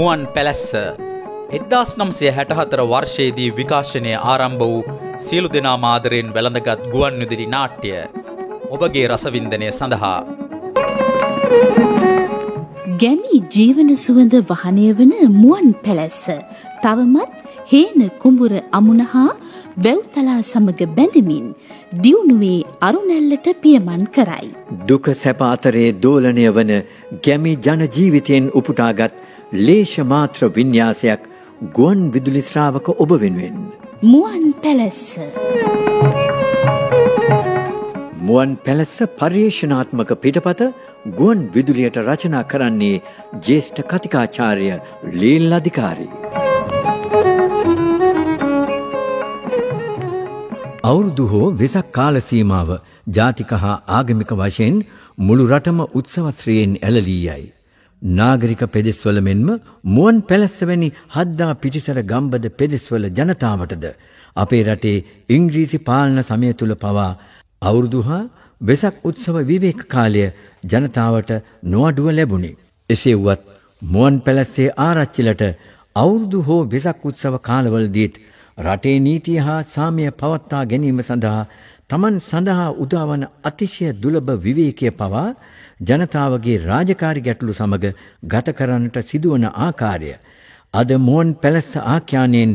මුවන් පැලැස්ස 1964 වර්ෂයේදී විකාශනය ආරම්භ වූ සියලු දෙනාම ආදරයෙන් වැළඳගත් ගුවන්විදුලි නාට්‍ය ඔබගේ රසවින්දනය සඳහා ගැමි ජීවන සුවඳ වහනය වන මුවන් පැලැස්ස තවමත් හේන කුඹුර අමුණහා වැව්තලා සමග බැඳමින් දියුණුවේ අරුණැල්ලට පියමන් කරයි. දුක සැප අතරේ දෝලණය වන ගැමි ජන ජීවිතයෙන් උපුටාගත් ලේෂ මාත්‍ර වින්‍යාසයක් ගුවන් විදුලි ශ්‍රාවක ඔබ වෙනුවෙන්. මුවන් පැලැස්ස. මුවන් පැලැස්ස පර්යේෂණාත්මක පිටපත ගුවන් විදුලියට රචනා කරන්නේ ජ්‍යෙෂ්ඨ කතිකාචාර්ය ලීල් අධිකාරී. අවුරුදු හෝ වෙසක් කාල සීමාව ජාතික හා ආගමික වශයෙන් මුළු රටම උත්සවශ්‍රීයෙන් ඇලලී යයි. නාගරික පෙදෙස්වල මෙන්ම මුවන් පැලැස්ස වැනි හද්දා පිටිසර ගම්බද පෙදෙස්වල ජනතාවටද අපේ රටේ ඉංග්‍රීසි පාලන සමය තුල පවා අවුරුදු හා වෙසක් උත්සව විවේක කාලය ජනතාවට නොඅඩුව ලැබුණි. එසේ වුවත් මුවන් පැලැස්සේ ආරච්චිලට අවුරුදු හෝ වෙසක් උත්සව කාලවලදීත් රටේ නීතිය හා සාමය පවත්වා ගැනීම සඳහා තමන් සඳහා උදාවන අතිශය දුලභ විවේකය පවා ජනතාවගේ රාජකාරී ගැටලු සමග ගත කරන්නට සිදුවන ආකාරය අද මුවන් පැලැස්ස ආඛ්‍යානයෙන්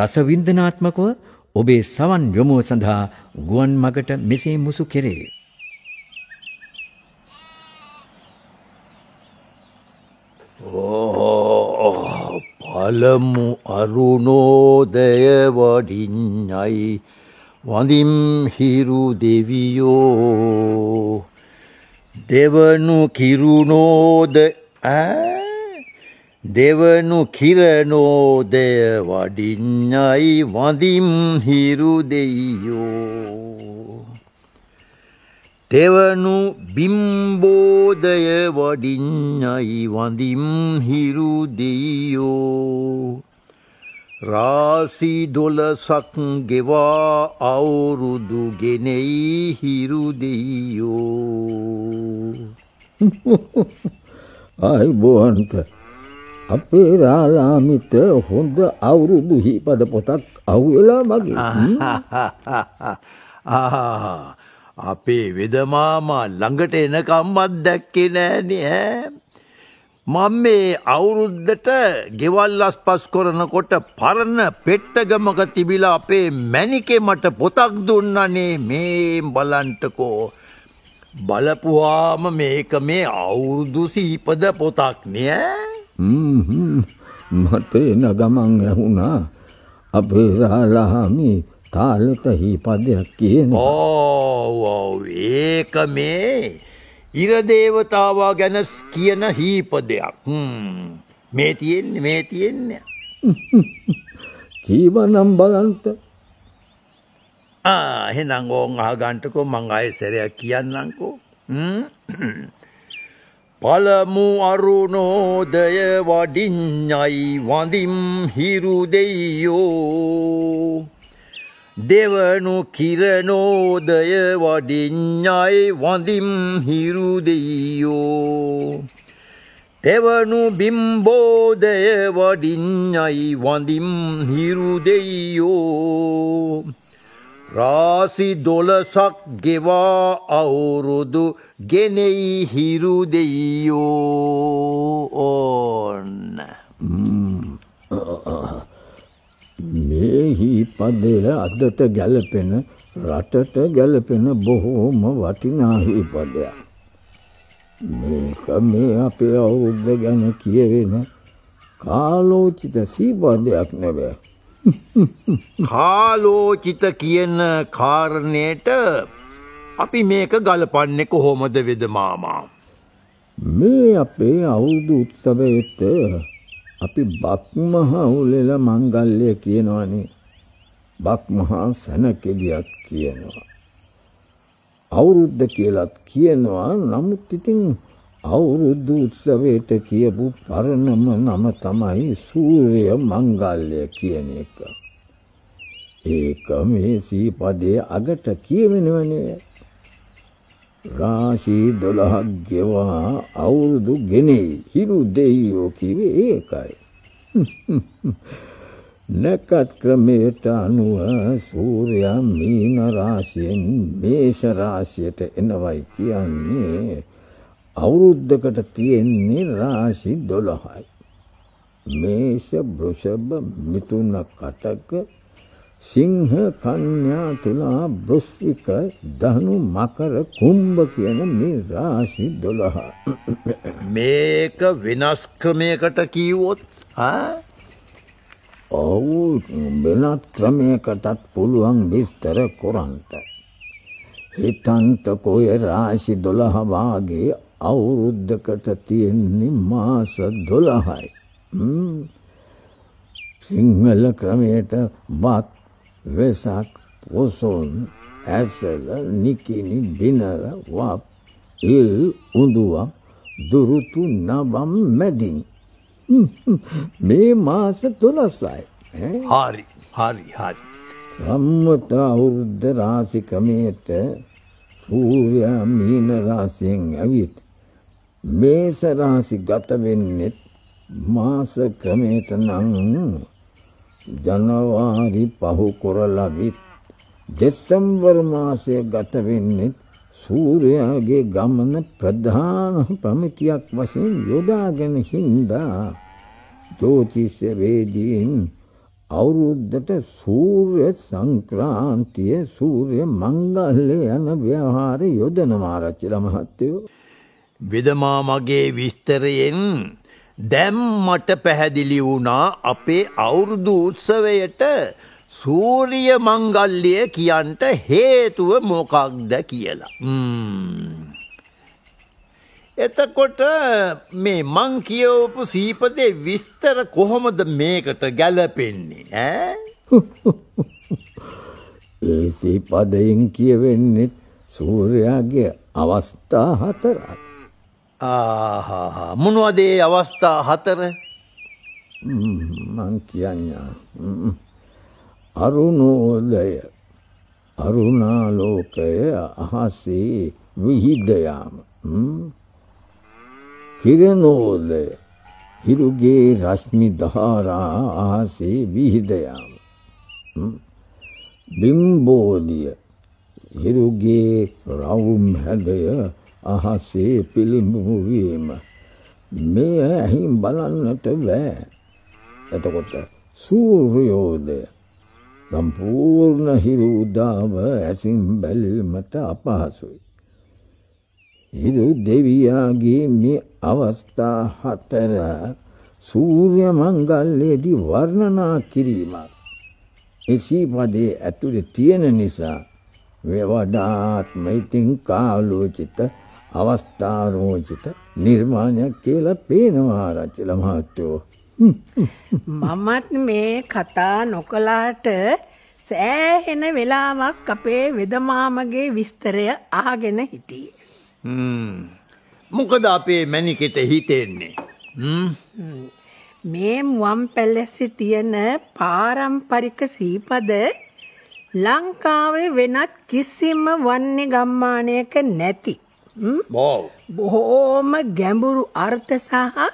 රසවින්දනාත්මකව ඔබේ සවන් යොමුව සඳහා ගුවන් මගට මෙසේ මුසු කෙරේ. පළමු අරුණෝදය වඩින්යි වඳින් හිරු දෙවියෝ දෙවනු කිරුණෝද දෙවනු කිරණෝදය වඩින්යි වඳින් හිරු දෙවියෝ දෙවනු බිම්බෝදය වඩින්යි වඳින් හිරු දෙවියෝ රාසි දොළසක් ගෙවා අවුරුදු ගෙනෙයි හිරු දෙවියෝ. ආයිබෝන්ත අපේ රාලාමිට හොඳ අවුරුදු හිපද පොතක් අහුවෙලා මගේ අපේ වෙදමාමා ළඟට එනකම්වත් දැක්කේ නෑනේ. මම මේ අවුරුද්දට ගෙවල් අස්පස් කරනකොට පරණ පෙට්ටගමක තිබිලා අපේ මැණිකේ මට පොතක් දුන්නනේ. මේ බලන්ටකෝ බලපුවාම මේක මේ අවුරුදු සීපද පොතක් නේ. මට එන ගමන් ඇහුණා අපේ රාලාමි තාලට හිපදයක් කියන. ඒක මේ ඉරදේවතාවා ගැන කියන හිපදයක් මේ තියෙන්නේ. කීවනම් බලන්ට. එහෙනම් ඕන් අහගන්ටකෝ මං ආයෙ සැරයක් කියන්නම්කෝ. පළමු අරුණෝදය වඩින්යි වඳින් හිරු දෙයියෝ දෙවනු කිරණෝදය වඩින්යි වඳින් හිරු දෙයියෝ දෙවනු බිම්බෝදය වඩින්යි වඳින් හිරු දෙයියෝ රාසි දොළසක් ගෙවා අවුරුදු ගෙනෙයි හිරු දෙයියෝ. ඕන්න මේ හිපදය අදට ගැලපෙන රටට ගැලපෙන බොහෝම වටිනා හිපදයක්. මේක මේ අපේ අවුරුද්ද ගැන කියවෙන කාලෝචිත සීපදයක් නෙවේ. කාලෝචිත කියන කාරණයට අපි මේක ගලපන්නේ කොහොමද වෙදමාමා? මේ අපේ අවුරුදු උත්සවයේත් අපි බක්මහා උලෙල මංගල්‍ය කියනවනේ. බක්මහා සැනකෙලියක් කියනවා. අවුරුද්ද කියලත් කියනවා. නමුත් ඉතින් අවුරුද්ද උත්සවයට කියපු පරණම නම තමයි සූර්ය මංගල්‍ය කියන එක. ඒක මේ සීපදේ අගට කියවෙනවනේ. රාශි 12ක් ගෙවා අවුරුදු ගෙනෙයි හිරු දෙයියෝ කිව්වේ ඒකයි. නකත්ක්‍රමේතානුව සූර්යා මීන රාශියෙන් මේෂ රාශියට එනවයි කියන්නේ අවුරුද්දකට තියෙන්නේ රාශි 12යි. මේෂ, වෘෂභ, මිථුන, කටක, සිංහ, කන්‍යා, තුලා, වෘශ්චික, ධනු, මකර, කුම්භ කියන මේ රාශි 12. මේක වෙනස් ක්‍රමයකට කිව්වොත් ඔව් වෙනත් ක්‍රමයකටත් පුළුවන් විස්තර කරන්ට. හිතන්තකෝ රාශි 12 වාගේ අවුරුද්දකට තියෙන්නේ මාස 12යි. සිංහල ක්‍රමයට වත්, වෙසක්, පොසොන්, ඇසල, නිකිනි, බිනර, වප්, ඉල්, උඳුවම්, දුරුතු, නවම්, මැදින් මේ මාස 12යි. හරි හරි හරි. සම්මත අවුරුද්ද රාශි ක්‍රමයට සූර්යා මීන රාශියෙන් ඇවිත් මේෂ රාශි ගත වෙන්නේ මාස ක්‍රමයට නම් ජනවාරි පහු කරලා විත් දෙසැම්බර් මාසය ගත වෙන්නේ සූර්යාගේ ගමන ප්‍රධාන ප්‍රමිතියක් වශයෙන් යොදාගෙන හින්දා ජෝතිෂ වේදීන් අවුරුද්දට සූර්ය සංක්‍රාන්තිය, සූර්ය මංගල්‍ය යන ව්‍යවහාරය යොදනවා රචිලා මහත්තයෝ. වෙදමා මගේ විස්තරයෙන් දැන් මට පැහැදිලි වුණා අපේ අවුරුදු උත්සවයට සූරිය මංගල්ලිය කියන්ට හේතුව මොකක්ද කියලා. එතකොට මේ මං කියවපු සීපදේ විස්තර කොහොමද මේකට ගැලපෙන්නේ ඈ? ඒ සීපදයෙන් කියවෙන්නේ සූර්යාගේ අවස්ථා 4ක්. ආහා මොනවද ඒ අවස්ථා 4? මං කියන්නේ අරුණෝදය, අරුණාලෝකය, අහසේ විහිද යාම, කිරණෝදය, හිරුගේ රශ්මි ධාරා අහසේ විහිද යාම, බිම්බෝධිය, හිරුගේ රවුම් හැඩය අහසේ පිළිඹු වීම, මෙය ඇහින් බලන්නට බෑ. එතකොට සූර්යෝදය සම්පූර්ණ හිරු උදාව ඇසින් බැලීමට අපහසුයි. හිරු දෙවියාගේ මේ අවස්ථා 4 සූර්ය මංගල්‍යයේදී වර්ණනා කිරීමක්. එසීපදේ ඇතුලේ තියෙන නිසා වඩාත්ම ඉතිං කාලෝචිත, අවස්ථාරෝචිත නිර්මාණයක් කියලා පේනවා රචිලා මහත්තයෝ. මමත් මේ කතා නොකලාට සෑහෙන වෙලාවක් අපේ වෙදමාමගේ විස්තරය අහගෙන හිටියේ. මොකද අපේ මැනිකට හිතෙන්නේ මේ මුවන් පැලැස්සේ තියෙන පාරම්පරික සීපද ලංකාවේ වෙනත් කිසිම වන්නේ ගම්මානයක නැති බොහෝම ගැඹුරු අර්ථ සහ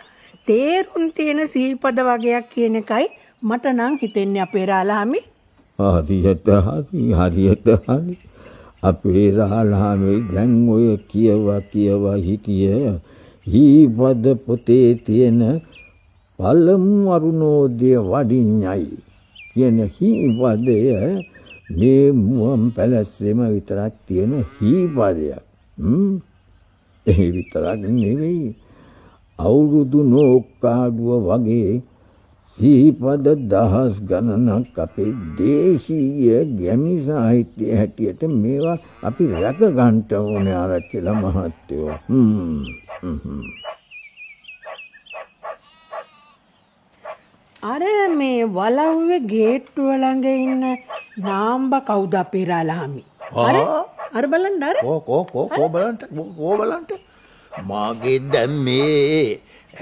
තේරුම් තියෙන සීපද වගයක් කියන එකයි මට නම් හිතෙන්නේ අපේ රාළහාමි. හරියට හරි හරියට හරි. අපේ රාළහාමි දැන් ඔය කියවා හිටිය හීපද පොතේ තියෙන පළමු අරුණෝදය වඩින්යයි කියන හීපදය මේ මුවන් පැලැස්සෙම විතරක් තියෙන හීපදයක්. ඒ විතරක් නෙවෙයි. අවුරුදු නෝක්කාඩුව වගේ සීපද දහස් ගණනක් අපේ දේශීය ගැමි සාහිත්‍ය හැටියට මේවා අපි රැක ගන්න ඕනේ ආරච්චිලා මහත්තයෝ. අර මේ වලව්වේ ගේට්ටුව ළඟ ඉන්න නාම්බ කවුද අපේ රාළහාමි? අර බලන්න අර කෝ බලන්න කෝ බලන්න. මාගේ දැන් මේ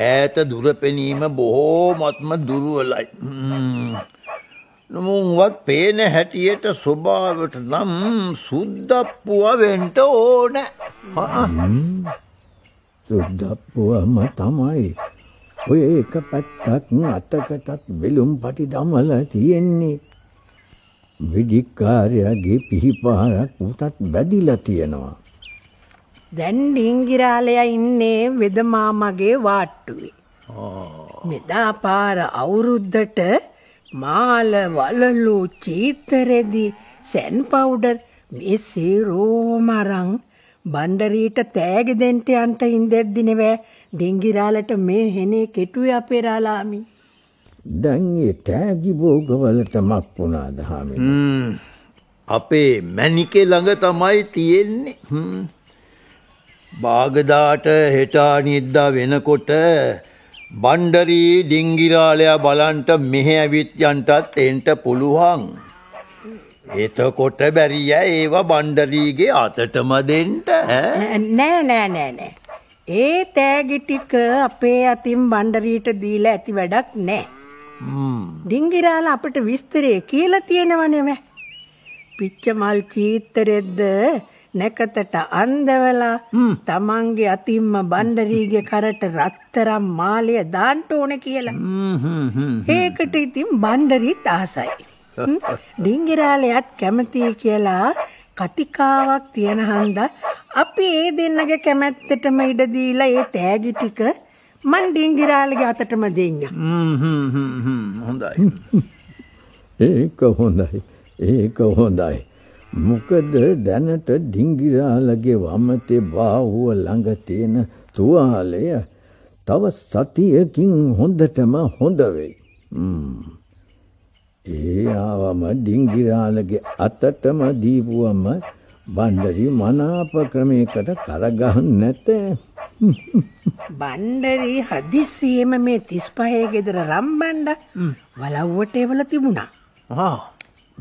ඈත දුර පෙනීම බොහෝමත්ම දුර්වලයි. නමුත් පේන හැටියට ස්වභාවට නම් සුද්දප්පුව වෙන්න ඕන. සුද්දප්පුවම තමයි ඔය එක පැත්තක් අතකටත් බෙලුම් පටි දමලා තියෙන්නේ. වෙඩික්කාරයාගේ පිහිපාරක් උටත් බැදිලා තියෙනවා. දැන් ඩිංගිරාලයා ඉන්නේ වෙදමාමගේ වාට්ටුවේ. මෙදා පාර අවුරුද්දට මාල වලලු චීතරෙදි සැන් පවුඩර් මේ සීරෝම අරන් බණ්ඩරීට තෑගි දෙන්න යන්ට ඉඳෙද්දි නෙවෙයි ඩිංගිරාලට මේ හෙනේ කෙටුවේ අපේ රාලාමි. දැන් ඒ තෑගි භෝගවලට මක් වුණාද හාමිනේ? අපේ මැණිකේ ළඟ තමයි තියෙන්නේ. බාගදාට හෙටානිද්දා වෙනකොට බණ්ඩරී ඩිංගිරාලයා බලන්ට මෙහෙ ඇවිත් යන්ටත් එන්ට පුළුවන්. එතකොට බැරිය ඒව බණ්ඩරීගේ අතටම දෙන්න. නෑ නෑ නෑ නෑ. ඒ තෑගි ටික අපේ අතින් බණ්ඩරීට දීලා ඇති වැඩක් නෑ. ඩිංගිරාලා අපිට විස්තරේ කියලා තියෙනවනේ මේ. පිච්චමල් චීතරෙද්ද නැකතට අන්දවලා තමන්ගේ අතින්ම බණ්ඩරීගේ කරට රත්තරම් මාලය දාන්න ඕන කියලා. ඒකට ඉතින් බණ්ඩරීත් ආසයි. ඩිංගිරාලයත් කැමතියි කියලා කතිකාවක් තියෙන හන්දා අපි ඒ දෙන්නගේ කැමැත්තටම ඉඩ දීලා ඒ තෑගි ටික මන් ඩිංගිරාලගේ අතටම දෙන්න. හොඳයි. ඒක හොඳයි. ඒක හොඳයි. මොකද දැනට ඩිංගිරාලගේ වමතේ බාහුව ළඟ තියෙන තුවාලය තව සතියකින් හොඳටම හොඳ වෙයි. ඒ ආවම ඩිංගිරාලගේ අතටම දීපුවම බණ්ඩරි මනාප ක්‍රමයකට කරගහන්නේ නැත. බණ්ඩරි හදිසියෙම මේ 35 ගෙදර රම්බණ්ඩ වලව්වට එවලා තිබුණා.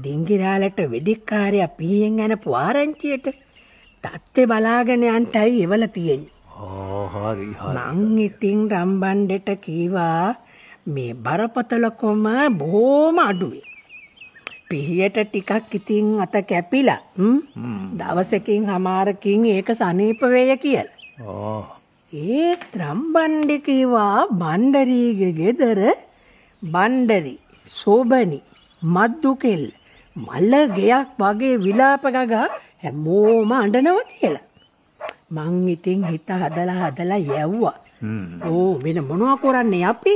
ඩිංගිරාලට වෙඩික්කාරයා පීයෙන් යනපු ආරංචියට තත්තේ බලාගෙන යන්ටයි එවල තියෙන්නේ. හරි හරි. මං ඉතින් රම්බණ්ඩට කීවා මේ බරපතල කොම බොහොම අඩුයි. පිහියට ටිකක් ඉතින් අත කැපිලා දවසකින් හමාරකින් ඒක සනීප වෙය කියලා. ඒ රම්බණ්ඩ කීවා බණ්ඩරීගේ ගෙදර බණ්ඩරි සෝබනි මද්දු කෙල්ල මල්ල ගෙයක් වගේ විලාප ගගා හැමෝම අඬනවා කියලා. මං ඉතින් හිත හදලා හදලා යැව්වා. ඕ වෙන මොනවා කරන්නේ අපි?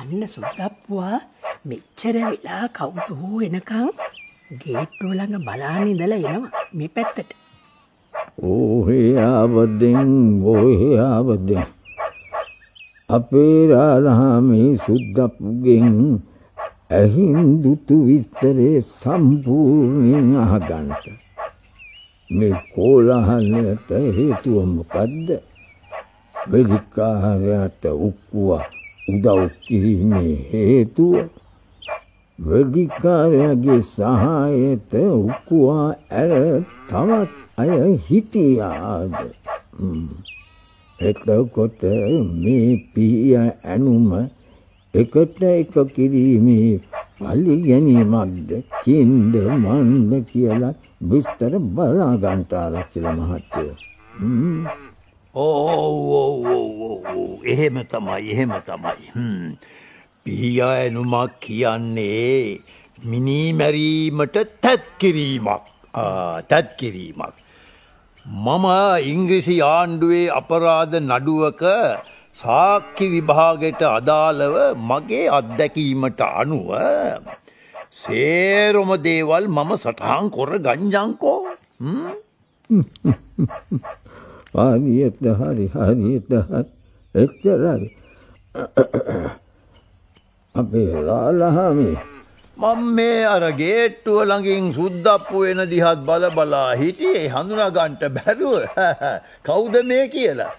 අන්න සුද්දප්පුවා මෙච්චර වෙලා කවුද හෝ එනකන් ගේට්ටුව ළඟ බලාගෙන ඉඳලා එනවා මේ පැත්තට. ඕහේ ආවදෙන් අපේ රාලහාමි සුද්දප්පුගෙන් ඇහිඳුතු විස්තරේ සම්පූර්ණයෙන් අහගන්නට. මේ කෝලාහලයට හේතුව මොකද්ද? වෙඩික්කාරයාට උක්කුවා උදව් කිරීමේ හේතුව. වෙඩික්කාරයාගේ සහායට උක්කුවා ඇර තවත් අය හිටියාද? එතකොට මේ පිය ඇනුම එකට එක කිරීමේ පලි ගැනීමක්ද කින්ද මන්ද කියලා විස්තර බලාගන්ට ආරච්චිල මහත්තයෝ. එහෙම තමයි. පිය ඇනුමක් කියන්නේ මිනීමැරීමට තැත් කිරීමක්. මම ඉංග්‍රීසි ආණ්ඩුවේ අපරාධ නඩුවක සාක්ෂි විභාගයට අදාළව මගේ අත්දැකීමට අනුව සේරම දේවල් මම සටහන් කර ගංජංකෝ. හරියට එච්චරයි. අපේ රාලහාමි මම මේ අර ගේට්ටුව ළඟින් සුද්දප්පු වෙන දිහත් බලබලා හිටියේ හඳුනා ගන්නට බැරුව. කවුද මේ කියලා.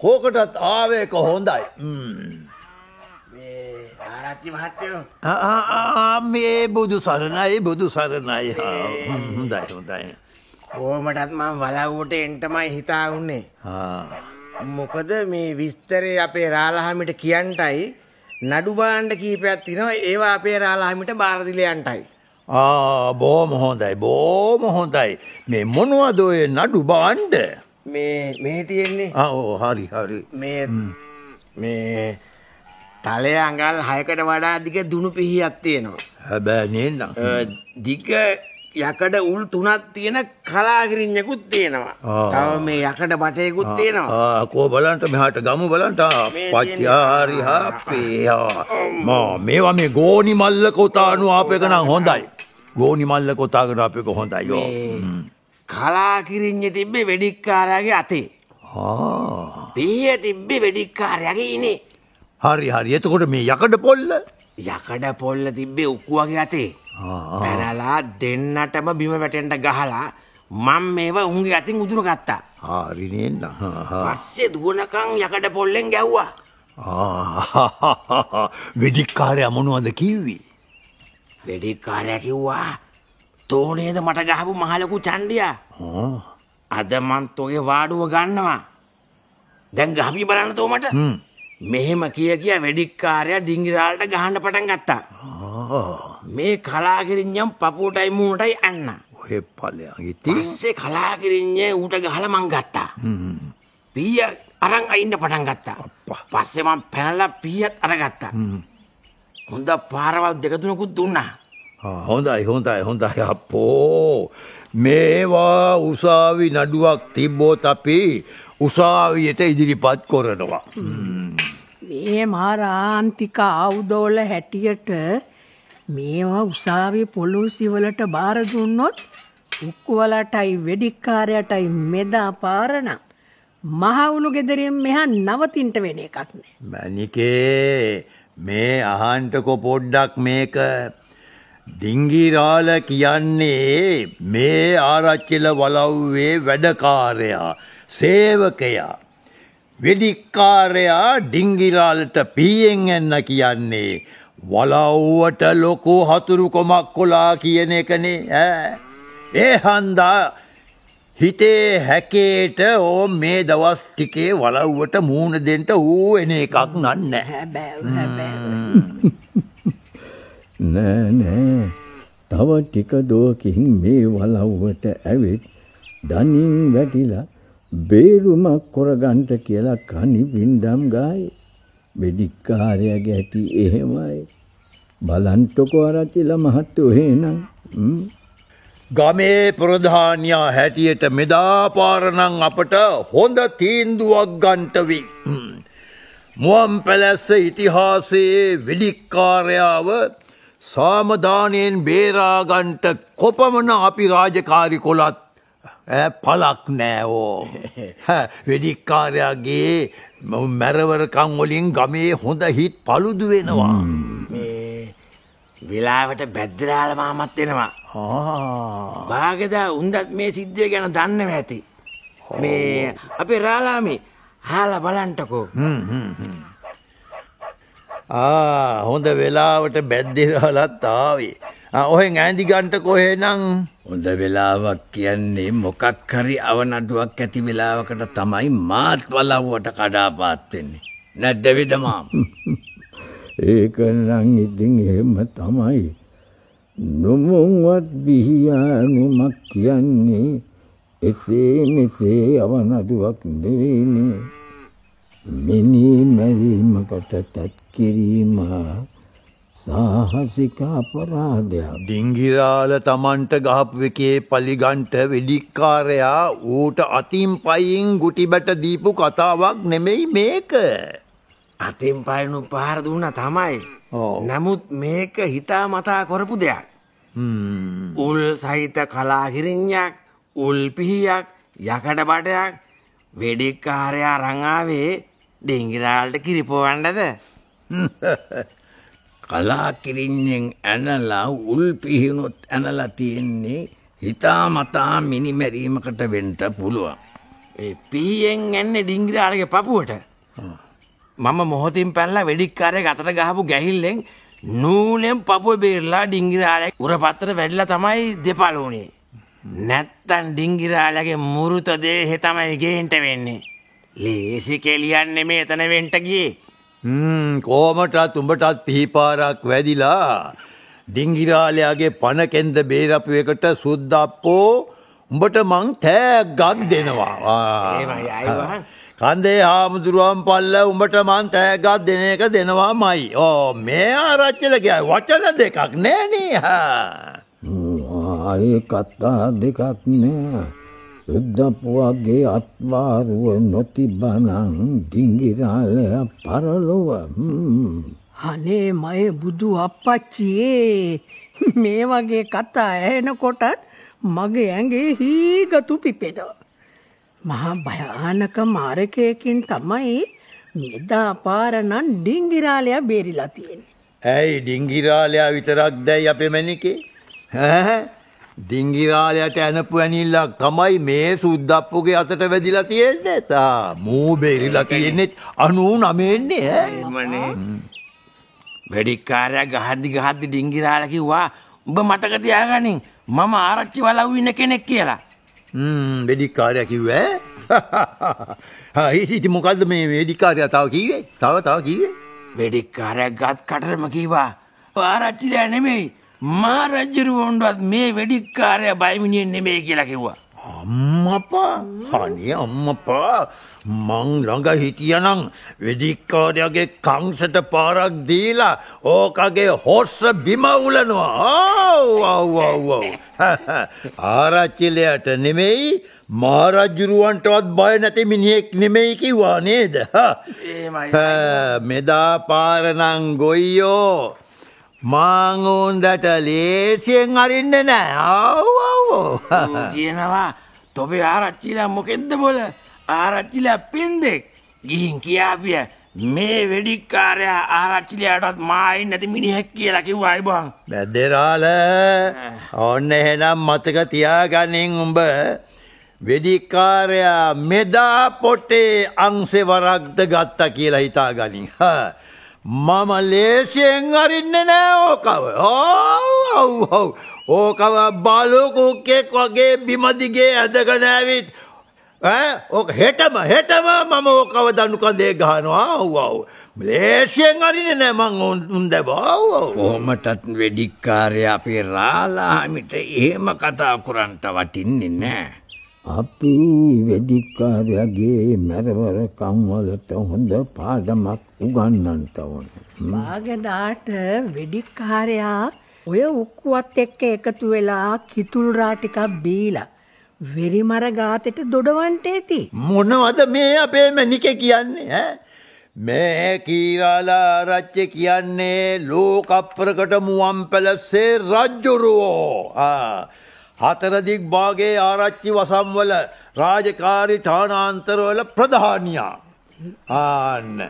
කෝකටත් ආවේ කොහොඳයි. මේ ආරච්චි මහත්තයෝ. මේ බුදු සරණයි. හොඳයි. කොහොමදත් මම වලව්වට එන්නමයි හිතා උන්නේ. මොකද මේ විස්තරේ අපේ රාලහාමිට කියන්ටයි නඩු බාණ්ඩ කීපයක් තියෙනවා ඒවා අපේ රාලහාමිට බාර දිලයන්ටයි. බොහොම හොඳයි. මේ මොනවද ඔය නඩු බාණ්ඩ? මේ තියෙන්නේ. ආ ඕ හරි හරි. මේ තලයේ අඟල් 6කට වඩා දිග දුණු පිහියක් තියෙනවා. හැබැයි නේන. දිග යකඩ උල් 3ක් තියෙන කලාගිරින්නකුත් තියෙනවා. තව මේ යකඩ බටේකුත් තියෙනවා. ආ කෝ බලන්න මෙහාට ගමු බලන්න. පච්චාරි හප්පියා. මේවා මේ ගෝනි මල්ලක උතානු ආපේක නම් හොඳයි. ගෝනි මල්ලක උතාගෙන ආපේක හොඳයි යෝ. කලාගිරින්නේ තිබ්බේ වෙඩික්කාරයාගේ අතේ. ආ. පිහිය තිබ්බේ වෙඩික්කාරයාගේ ඉනේ. හරි හරි. එතකොට මේ යකඩ පොල්ල තිබ්බේ උක්කුවගේ අතේ. පැනලා දෙන්නටම බිම වැටෙන්න ගහලා මම මේවා උන්ගේ අතින් උදුර ගත්තා. හරි නේන්න. පස්සේ දුවනකන් යකඩ පොල්ලෙන් ගැහුවා. වෙඩික්කාරයා මොනවද කිව්වේ? වෙඩික්කාරයා කිව්වා "තෝනේද මට ගහපු මහලකු චණ්ඩියා. අද මං තෝගේ වාඩුව ගන්නවා. දැන් ගහපිය බලන්න තෝ මට." මෙහෙම කිය වෙඩික්කාරයා ඩිංගිරාලට ගහන්න පටන් ගත්තා. මේ කලාගිරින්නම් පපුවටයි මූණටයි අන්න. ඔය පල්ලෙන් ඉතින් පස්සේ කලාගිරින්නේ ඌට ගහලා මං ගත්තා. පීය අරන් අයින්න පටන් ගත්තා. පස්සේ මං පැනලා පීයත් අරගත්තා. හොඳ පාරවල් දෙක තුනකුත් දුන්නා. හොඳයි අපෝ. මේවා උසාවි නඩුවක් තිබ්බොත් අපි උසාවියට ඉදිරිපත් කරනවා. මේ මහාරාන්තික ආයුධවල හැටියට මේවා උසාවියේ පොලිසිය වලට බාර දුන්නොත් උක්කුවලටයි වෙඩික්කාරයටයි මෙදා පාරණ මහවුළු ගෙදරින් මෙහා නවතින්ට වෙන එකක් නෑ. මණිකේ මේ අහන්නකෝ පොඩ්ඩක් මේක. ඩිංගිරාල කියන්නේ මේ ආරච්චිල වලව්වේ වැඩකාරයා සේවකයා. වෙඩික්කාරයා ඩිංගිරාලට පීයෙන් එන්න කියන්නේ වලව්වට ලොකු හතුරුකොමක් කොලා කියන එකනේ ඈ. ඒ හන්දා හිතේ හැකේට ඕ මේ දවස් ටිකේ වලව්වට මූණ දෙන්න ඌ එන එකක් නන්නේ. නෑ තව ටික දෝකින් මේ වලව්වට ඇවිත් දණින් වැටිලා බේරුමක් කරගන්න කියලා කණි බින්දම් ගායි. වෙඩික්කාරයාගේ ඇති එහෙමයි. බලන්ටකෝ ආරච්චිලා මහත්තයෝ එහෙනම්. ගමේ ප්‍රධානියා හැටියට මෙදා පාරණම් අපට හොඳ තීන්දුවක් ගන්නට වෙයි. මුවන් පැලැස්ස ඉතිහාසයේ වෙඩික්කාරයාව සාමදානෙන් බේරා ගන්නට කොපමණ අපි රාජකාරී කොලත් පලක් නෑවෝ. වෙඩික්කාරයාගේ මැරවරකම් වලින් ගමේ හොඳ හිත් පළුදු වෙනවා. මේ වෙලාවට බැද්දරාල මාමත් එනවා. භාගදා උන්දත් මේ සිද්ධිය ගැන දන්නව ඇති. මේ අපේ රාලාමි හාලා බලන්ටකෝ. හොඳ වෙලාවට බැද්දරාලත් ආවේ. ඔහෙන් ඇඳි ගන්නට කොහෙනම් හොඳ වෙලාවක් කියන්නේ මොකක් හරි අවනඩුවක් ඇති වෙලාවකට තමයි මාත් වලව්වට කඩාපාත් වෙන්නේ. නැද්ද විදමා? ඒක නම් ඉතින් එහෙම තමයි. නොමුවත් බිහියනුමක් කියන්නේ එසේ මෙසේ අවනඩුවක් නෙවෙයිනේ. මිනී මැරීමකට තත් කිරීම සාහසික අපරාධයක්. ඩිංගිරාල තමන්ට ගහපු එකේ පලිගන්ට වෙඩික්කාරයා ඌට අතින් පයින් ගුටි බැට දීපු කතාවක් නෙමෙයි මේක. අතින් පයින් උපහාර දුන්නා තමයි. නමුත් මේක හිතා මතා කරපු දෙයක්. උල් සහිත කලාගිරින්යක්, උල් පිහියක්, යකඩ බඩයක් වෙඩික්කාරයා අරන් ආවේ ඩිංගිරාලට කිරිපොවන්නද? කලාකිරින්යෙන් ඇනලා උල් පිහිනුත් ඇනලා තියෙන්නේ හිතා මතා මිනිමැරීමකට වෙන්න පුළුවන්. ඒ පිහියෙන් ඇන්නේ ඩිංගිරාලගේ පපුවට. මම මොහොතින් පැනලා වෙඩික්කාරයෙක් අතට ගහපු ගැහිල්ලෙන් නූලෙන් පපුව බේරලා ඩිංගිරාලගේ උරපතර වැඩිලා තමයි දෙපළ උනේ. නැත්තම් ඩිංගිරාලගේ මුරුත දේහේ තමයි ගේන්ට වෙන්නේ. ලේසි කෙලියන්නේ මෙතන වෙන්න ගියේ. කොමටත් උඹටත් පිහිපාරක් වැදිලා ඩිංගිරාලයාගේ පණ කෙන්ද බේරපු එකට සුද්දප්පෝ උඹට මං තෑග්ගක් දෙනවා. කන්දේ හාමුදුරුවන් පල්ල උඹට මං තෑග්ගක් දෙන එක දෙනවාමයි. ඕ මේ ආරච්චිලා කියයි වචන දෙකක් නෑනේ. ආයේ කතා දෙකක් නෑ. සුද්දපුවගේ අත්වාරුව නොතිබනං ගිංගිරාලය පරලොව. අනේ මයේ බුදු අප්පච්චියේ මේ වගේ කතා ඇහෙනකොටත් මගේ ඇඟේ හීගතු පිපෙනවා. මහා භයානක මාරකයකින් තමයි මෙදා පාර නම් ඩිංගිරාලයා බේරිලා තියෙන්නේ. ඇයි ඩිංගිරාලයා විතරක් දැයි අපේ මැනිකේ? ඩිංගිරාලයාට ඇනපු ඇනිල්ලක් තමයි මේ සුද්දප්පුගේ අතට වැදිලා තියෙන්නේ. තා මූ බේරිලා තියෙන්නේ 99න්නේ ඈ. වැඩිකාරයා ගහද්දි ඩිංගිරාලයා කිව්වා උඹ මතක තියාගනින් මම ආරච්චි වලව් ඉන්න කෙනෙක් කියලා. වැඩිකාරයා කිව්වේ ඉතින් මොකද්ද මේ වැඩිකාරයා තාම කිව්වේ? තව කිව්වේ? වැඩිකාරයා ගත් කටරම කිව්වා ආරච්චි දැ නෙමෙයි මා රජුරුවන්වත් මේ වැඩිකාරයා බයිමිනියෙන් නෙමෙයි කියලා කිව්වා. අම්මපා අනේ අම්මපා මං ළඟ හිටියනම් වෙදිකාරයාගේ කංශට පාරක් දීලා ඕකගේ හොස්ස බිම උලනවා. ආව් ආව් ආව් ආරච්චිලයට නෙමෙයි මා රජුරුවන්ටවත් බය නැති මිනිහෙක් නෙමෙයි කිව්වා නේද? මෙදා පාරනම් ගොයියෝ මං උන්දට ලේසියෙන් අරින්නේ නෑ. ආව් ආව් කියනවා. තොපේ ආරච්චිලා මොකෙද්ද බොල? ආරච්චිලා පින්දෙක් ගිහින් කියාපිය මේ වෙඩික්කාරයා ආරච්චිලාටත් මායි නැති මිනිහෙක් කියලා කිව්වයි බං. වැදේරාල ඕන්න එහෙනම් මතක තියාගනින් උඹ වෙඩික්කාරයා මෙදා පොටේ අංශේ වරක්ද ගත්තා කියලා හිතාගනින්. මම ලේසියෙන් අරින්නේ නෑ ඕකව. ඕකව බලුකුක්කෙක් වගේ බිම දිගේ ඇදගෙන ඇවිත් ඕක හෙටම මම ඕකව දනු කඳේ ගහනවා. ලේසියෙන් අරින්නේ නෑ මං උන්දැබ. කොහොමටත් වෙඩික්කාරයා අපේ රාලාමිට එහෙම කතා කරන්ට වටින්නේ නෑ. අපි වෙදිකාරයාගේ මැරවර කම්වලට හොඳ පාඩමක් උගන්නන්ට ඕන. මාගදාට වෙඩිකාරයා ඔය උක්කුවත් එක්ක එකතු වෙලා කිතුල් රා ටිකක් බීලා වෙරිමර ගාතට දොඩවන්ට ඇති. මොනවද මේ අපේ මැනිකේ කියන්නේ ඈ? මේ කීරාලා රජ්‍ය කියන්නේ ලෝක අප්‍රකට මුවන් පැලස්සේ රජුරුවෝ. හතරදික් භාගේ ආරච්චි වසම්වල රාජකාරි ඨානාන්තරවල ප්‍රධානියා. ආන්න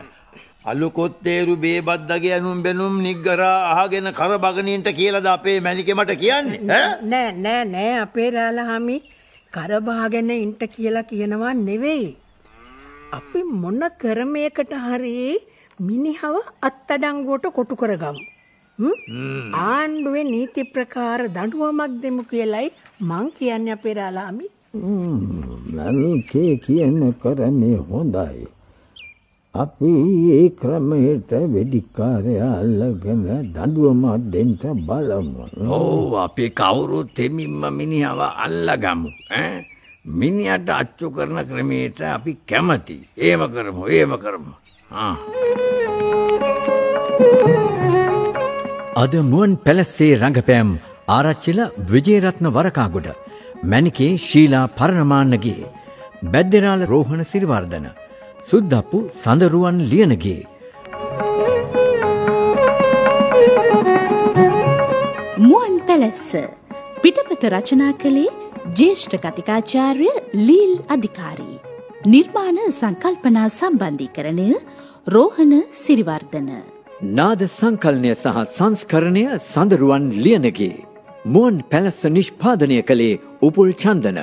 අලුකොත්තේරු බේබද්දගේ ඇනුම් බැනුම් නිග්ගරා අහගෙන කරබගනින්ට කියලාද අපේ මැනිකෙමට කියන්නේ? නෑ නෑ නෑ අපේ රාලහාමි කරබහගෙන ඉන්ට කියලා කියනවා නෙවෙයි. අපි මොන ක්‍රමයකට හරි මිනිහව අත්අඩංගුවට කොටු කරගමු. ආණ්ඩුවේ නීති ප්‍රකාර දඬුවමක් දෙමු කියලයි මං කියන්නේ අපේ රාලාමි. මැනිකේ කියන කරන්නේ හොඳයි. අපි ඒ ක්‍රමයට වෙඩික්කාරයා අල්ලගෙන දඬුවමක් දෙන්න බලමු. ඕ අපි කවුරුත් දෙමින්ම මිනිහව අල්ලගමු. මිනිහට අච්චු කරන ක්‍රමයට අපි කැමති. එහෙම කරමු. අද මුවන් පැලස්සේ රඟපෑම් ආරච්චිලා විජේරත්න වරකාගොඩ, මැනිකේ ශීලා පරණමාන්නගේ, බැද්දේරාල රෝහණ සිරිවර්ධන, සුද්දප්පු සඳරුවන් ලියනගේ. මුවන් පැලස්ස පිටපත රචනා කළේ ජ්‍යෙෂ්ඨ කතිකාචාර්ය ලීල් අධිකාරී. නිර්මාණ සංකල්පනා සම්බන්ධීකරණය රෝහණ සිරිවර්ධන. නාද සංකල්නය සහ සංස්කරණය සඳරුවන් ලියනගේ. මුවන් පැලස්ස නිෂ්පාදනය කළේ උපුල් චන්දන.